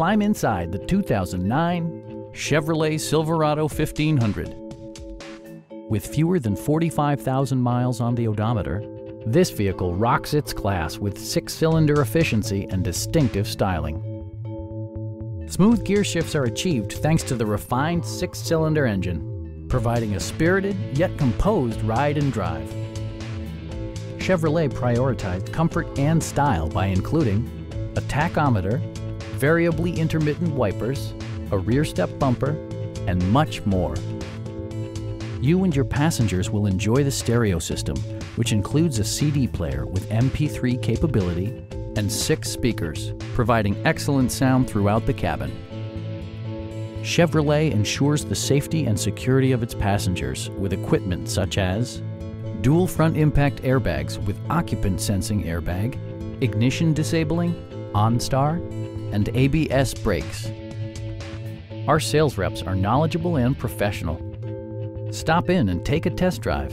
climb inside the 2009 Chevrolet Silverado 1500. With fewer than 45,000 miles on the odometer, this vehicle rocks its class with six-cylinder efficiency and distinctive styling. Smooth gear shifts are achieved thanks to the refined six-cylinder engine, providing a spirited yet composed ride and drive. Chevrolet prioritized comfort and style by including a tachometer, variably intermittent wipers, a rear step bumper, and much more. You and your passengers will enjoy the stereo system, which includes a CD player with MP3 capability and 6 speakers, providing excellent sound throughout the cabin. Chevrolet ensures the safety and security of its passengers with equipment such as dual front impact airbags with occupant sensing airbag, ignition disabling, OnStar, and ABS brakes. Our sales reps are knowledgeable and professional. Stop in and take a test drive.